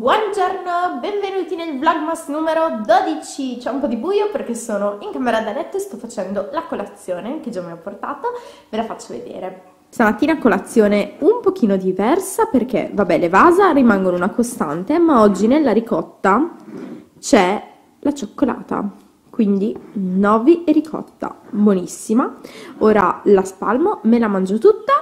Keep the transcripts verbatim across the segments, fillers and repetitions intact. Buongiorno, benvenuti nel Vlogmas numero dodici. C'è un po' di buio perché sono in camera da letto e sto facendo la colazione che già mi ho portato, ve la faccio vedere. Stamattina colazione un pochino diversa perché, vabbè, le vasa rimangono una costante, ma oggi nella ricotta c'è la cioccolata. Quindi novi e ricotta, buonissima. Ora la spalmo, me la mangio tutta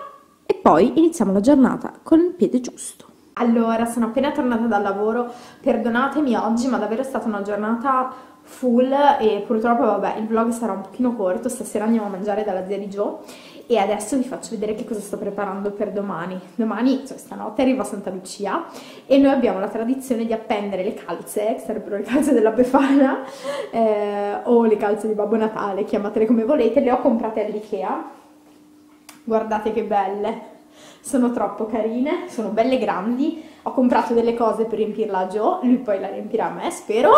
e poi iniziamo la giornata con il piede giusto. Allora, sono appena tornata dal lavoro, perdonatemi oggi, ma davvero è stata una giornata full e purtroppo, vabbè, il vlog sarà un pochino corto, stasera andiamo a mangiare dalla zia di Gio e adesso vi faccio vedere che cosa sto preparando per domani. Domani, cioè stanotte, arriva Santa Lucia e noi abbiamo la tradizione di appendere le calze, che sarebbero le calze della Befana, eh, o le calze di Babbo Natale, chiamatele come volete, le ho comprate all'Ikea, guardate che belle! Sono troppo carine, sono belle grandi, ho comprato delle cose per riempirla a Joe, lui poi la riempirà a me, spero,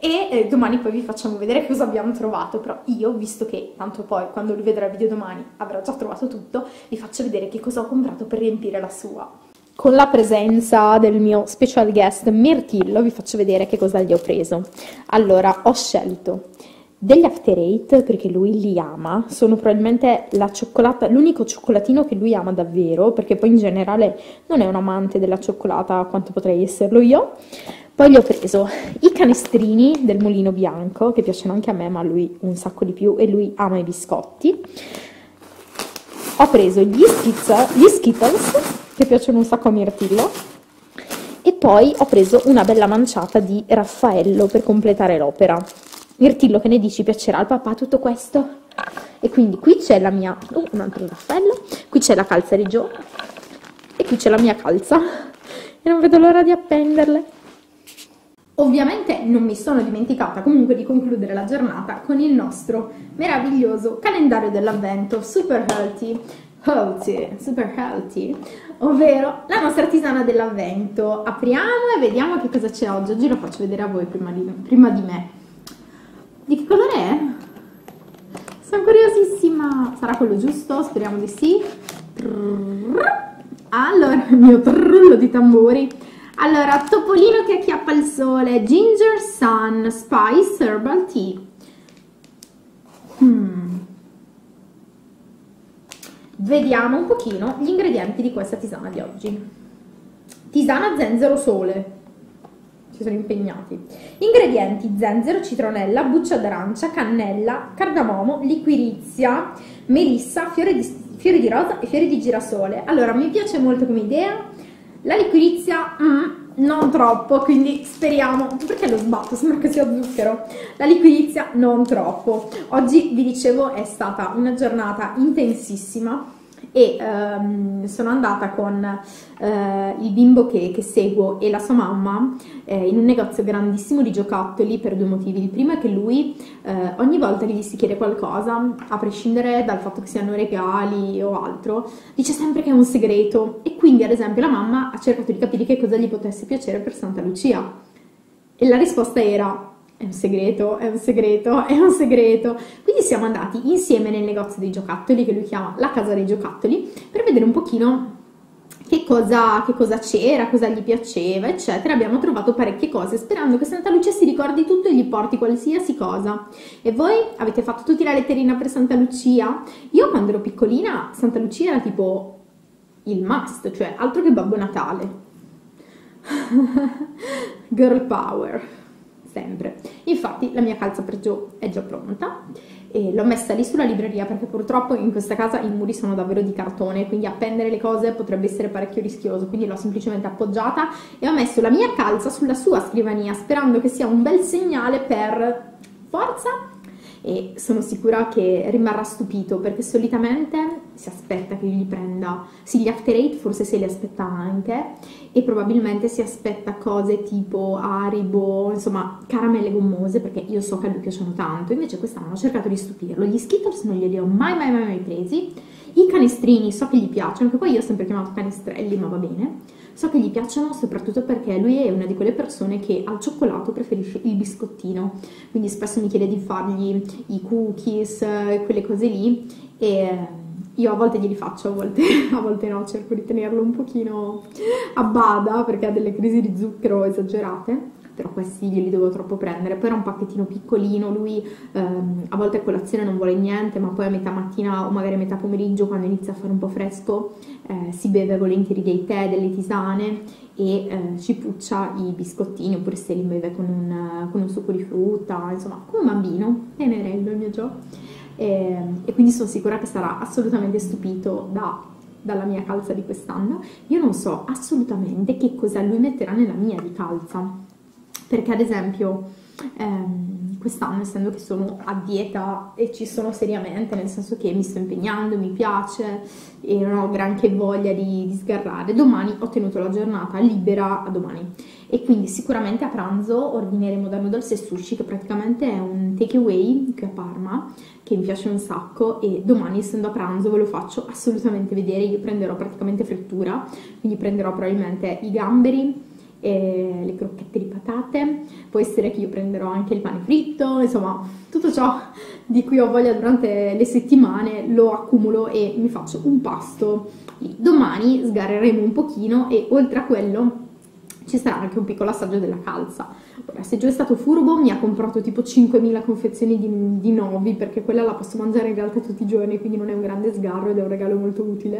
e domani poi vi facciamo vedere cosa abbiamo trovato, però io, visto che tanto poi quando lui vedrà il video domani avrà già trovato tutto, vi faccio vedere che cosa ho comprato per riempire la sua. Con la presenza del mio special guest Mirtillo vi faccio vedere che cosa gli ho preso. Allora, ho scelto degli After Eight perché lui li ama, sono probabilmente la cioccolata, l'unico cioccolatino che lui ama davvero, perché poi in generale non è un amante della cioccolata quanto potrei esserlo io. Poi gli ho preso i canestrini del Mulino Bianco che piacciono anche a me, ma a lui un sacco di più e lui ama i biscotti. Ho preso gli, schizzo, gli Skittles che piacciono un sacco a Mirtillo e poi ho preso una bella manciata di Raffaello per completare l'opera. Mirtillo, che ne dici? Piacerà al papà tutto questo? E quindi qui c'è la mia... Oh, un altro Raffaello. Qui c'è la calza di Gio. E qui c'è la mia calza. E non vedo l'ora di appenderle. Ovviamente non mi sono dimenticata comunque di concludere la giornata con il nostro meraviglioso calendario dell'avvento super healthy. Healthy, super healthy, ovvero la nostra tisana dell'avvento. Apriamo e vediamo che cosa c'è oggi. Oggi lo faccio vedere a voi prima di, prima di me. Di che colore è? Sono curiosissima! Sarà quello giusto? Speriamo di sì. Allora, il mio trullo di tamburi. Allora, topolino che acchiappa il sole. Ginger Sun Spice Herbal Tea. Hmm. Vediamo un pochino gli ingredienti di questa tisana di oggi. Tisana zenzero sole. Sono impegnati. Ingredienti: zenzero, citronella, buccia d'arancia, cannella, cardamomo, liquirizia, melissa, fiori di, fiori di rosa e fiori di girasole. Allora, mi piace molto come idea. La liquirizia mm, non troppo, quindi speriamo. Perché lo sbatto? Sembra che sia zucchero. La liquirizia non troppo. Oggi, vi dicevo, è stata una giornata intensissima e ehm, sono andata con eh, il bimbo che, che seguo e la sua mamma eh, in un negozio grandissimo di giocattoli per due motivi. Il primo è che lui eh, ogni volta che gli si chiede qualcosa, a prescindere dal fatto che siano regali o altro, dice sempre che è un segreto e quindi ad esempio la mamma ha cercato di capire che cosa gli potesse piacere per Santa Lucia e la risposta era: è un segreto, è un segreto, è un segreto. Quindi siamo andati insieme nel negozio dei giocattoli, che lui chiama la casa dei giocattoli, per vedere un pochino che cosa che cosa c'era, cosa gli piaceva, eccetera. Abbiamo trovato parecchie cose, sperando che Santa Lucia si ricordi tutto e gli porti qualsiasi cosa. E voi avete fatto tutti la letterina per Santa Lucia? Io quando ero piccolina, Santa Lucia era tipo il must, cioè altro che Babbo Natale. Girl power. Sempre. Infatti la mia calza per Gio è già pronta e l'ho messa lì sulla libreria perché purtroppo in questa casa i muri sono davvero di cartone, quindi appendere le cose potrebbe essere parecchio rischioso, quindi l'ho semplicemente appoggiata e ho messo la mia calza sulla sua scrivania sperando che sia un bel segnale per forza, e sono sicura che rimarrà stupito perché solitamente si aspetta che gli prenda, sì, gli After Eight forse se li aspetta anche e probabilmente si aspetta cose tipo Haribo, insomma caramelle gommose, perché io so che a lui piacciono tanto, invece quest'anno ho cercato di stupirlo. Gli Skittles non glieli ho mai mai mai mai presi, i canestrini so che gli piacciono, che poi io ho sempre chiamato canestrelli, ma va bene, so che gli piacciono soprattutto perché lui è una di quelle persone che al cioccolato preferisce il biscottino, quindi spesso mi chiede di fargli i cookies, quelle cose lì, e Io a volte glieli faccio, a volte, a volte no, cerco di tenerlo un pochino a bada perché ha delle crisi di zucchero esagerate, però questi glieli devo troppo prendere. Poi era un pacchettino piccolino, lui ehm, a volte a colazione non vuole niente, ma poi a metà mattina o magari a metà pomeriggio, quando inizia a fare un po' fresco, eh, si beve volentieri dei tè, delle tisane e eh, ci puccia i biscottini, oppure se li beve con un, con un succo di frutta, insomma, come un bambino, tenerello il mio Gio. E, e quindi sono sicura che sarà assolutamente stupito da, dalla mia calza di quest'anno. Io non so assolutamente che cosa lui metterà nella mia di calza, perché ad esempio ehm, quest'anno, essendo che sono a dieta e ci sono seriamente, nel senso che mi sto impegnando, mi piace e non ho granché voglia di, di sgarrare, domani ho tenuto la giornata libera a domani e quindi sicuramente a pranzo ordineremo da Noodles e Sushi, che praticamente è un takeaway qui a Parma che mi piace un sacco, e domani essendo a pranzo ve lo faccio assolutamente vedere. Io prenderò praticamente frittura, quindi prenderò probabilmente i gamberi e le crocchette di patate, può essere che io prenderò anche il pane fritto, insomma tutto ciò di cui ho voglia durante le settimane lo accumulo e mi faccio un pasto. Domani sgarreremo un pochino e oltre a quello ci sarà anche un piccolo assaggio della calza. Ora, se Gio è stato furbo, mi ha comprato tipo cinquemila confezioni di, di novi, perché quella la posso mangiare in realtà tutti i giorni, quindi non è un grande sgarro ed è un regalo molto utile.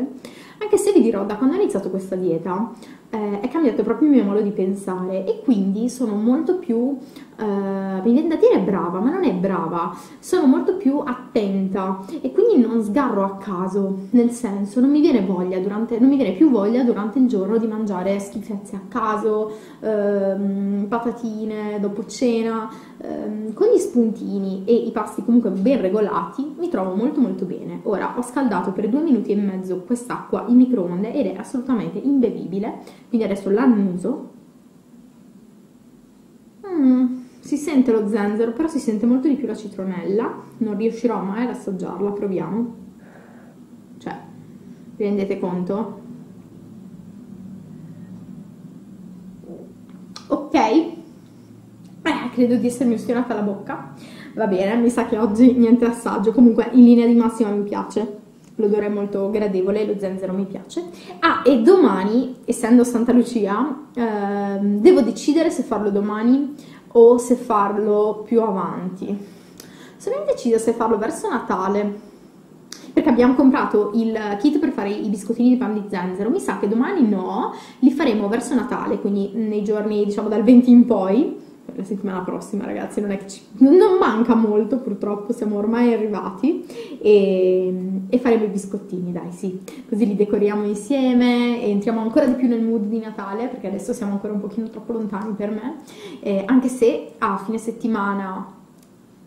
Anche se vi dirò, da quando ho iniziato questa dieta eh, è cambiato proprio il mio modo di pensare e quindi sono molto più, eh, mi viene da dire brava, ma non è brava, sono molto più attenta e quindi non sgarro a caso, nel senso non mi viene voglia durante, non mi viene più voglia durante il giorno di mangiare schifezze a caso, ehm, patatine dopo cena, ehm, con gli spuntini e i pasti comunque ben regolati mi trovo molto molto bene. Ora ho scaldato per due minuti e mezzo quest'acqua in microonde ed è assolutamente imbevibile, quindi adesso l'annuso. mm, si sente lo zenzero, però si sente molto di più la citronella, non riuscirò mai ad assaggiarla, proviamo. Cioè, vi rendete conto? Ok, eh, credo di essermi ustionata la bocca, va bene, mi sa che oggi niente assaggio, comunque in linea di massima mi piace. L'odore è molto gradevole, lo zenzero mi piace. Ah, e domani, essendo Santa Lucia, eh, devo decidere se farlo domani o se farlo più avanti. Sono indecisa se farlo verso Natale, perché abbiamo comprato il kit per fare i biscottini di pan di zenzero. Mi sa che domani no, li faremo verso Natale, quindi nei giorni, diciamo, dal venti in poi. La settimana prossima, ragazzi, non è che ci... non manca molto, purtroppo siamo ormai arrivati, e, e faremo i biscottini, dai, sì, così li decoriamo insieme e entriamo ancora di più nel mood di Natale, perché adesso siamo ancora un pochino troppo lontani per me, eh, anche se a ah, fine settimana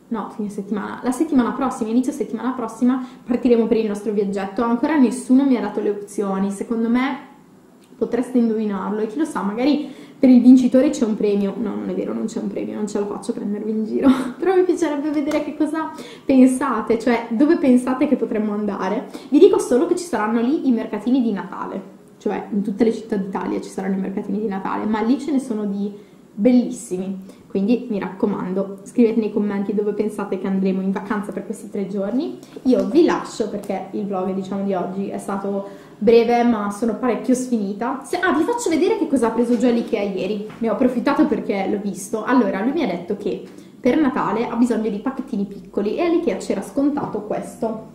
no, fine settimana, la settimana prossima, inizio settimana prossima partiremo per il nostro viaggetto. Ancora nessuno mi ha dato le opzioni, secondo me potreste indovinarlo e chi lo sa, magari per il vincitore c'è un premio. No, non è vero, non c'è un premio, non ce la faccio prendervi in giro, però mi piacerebbe vedere che cosa pensate, cioè dove pensate che potremmo andare. Vi dico solo che ci saranno lì i mercatini di Natale, cioè in tutte le città d'Italia ci saranno i mercatini di Natale, ma lì ce ne sono di bellissimi, quindi mi raccomando, scrivete nei commenti dove pensate che andremo in vacanza per questi tre giorni. Io vi lascio perché il vlog, diciamo, di oggi è stato breve, ma sono parecchio sfinita. Se, ah, vi faccio vedere che cosa ha preso Gio all'Ikea ieri. Ne ho approfittato perché l'ho visto. Allora, lui mi ha detto che per Natale ha bisogno di pacchettini piccoli e all'Ikea c'era scontato questo,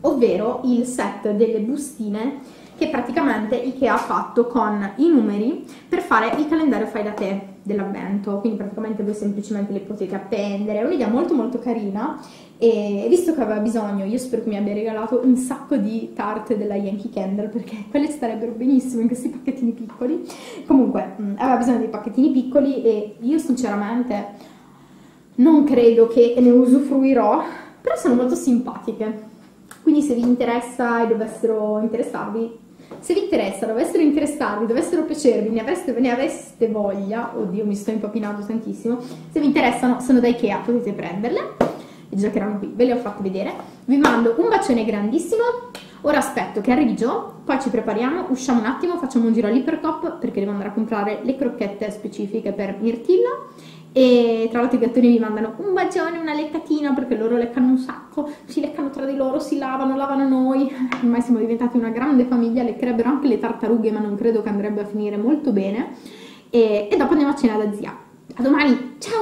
ovvero il set delle bustine che praticamente Ikea ha fatto con i numeri per fare il calendario fai da te dell'avvento, quindi praticamente voi semplicemente le potete appendere. È un'idea molto molto carina e visto che aveva bisogno, io spero che mi abbia regalato un sacco di tarte della Yankee Candle, perché quelle starebbero benissimo in questi pacchettini piccoli. Comunque aveva bisogno dei pacchettini piccoli e io sinceramente non credo che ne usufruirò, però sono molto simpatiche, quindi se vi interessa e dovessero interessarvi, se vi interessa, dovessero interessarvi, dovessero piacervi, ne aveste, ne aveste voglia, oddio mi sto impapinando tantissimo, se vi interessano sono da Ikea, potete prenderle, e già che erano qui ve le ho fatte vedere. Vi mando un bacione grandissimo, ora aspetto che arrivi Gio, poi ci prepariamo, usciamo un attimo, facciamo un giro all'Hypercop perché devo andare a comprare le crocchette specifiche per Mirtillo E tra l'altro i gattoni vi mandano un bacione, una leccatina, perché loro leccano un sacco, si leccano tra di loro, si lavano, lavano noi. Ormai siamo diventati una grande famiglia, leccherebbero anche le tartarughe, ma non credo che andrebbe a finire molto bene. E, e dopo andiamo a cena da zia. A domani, ciao!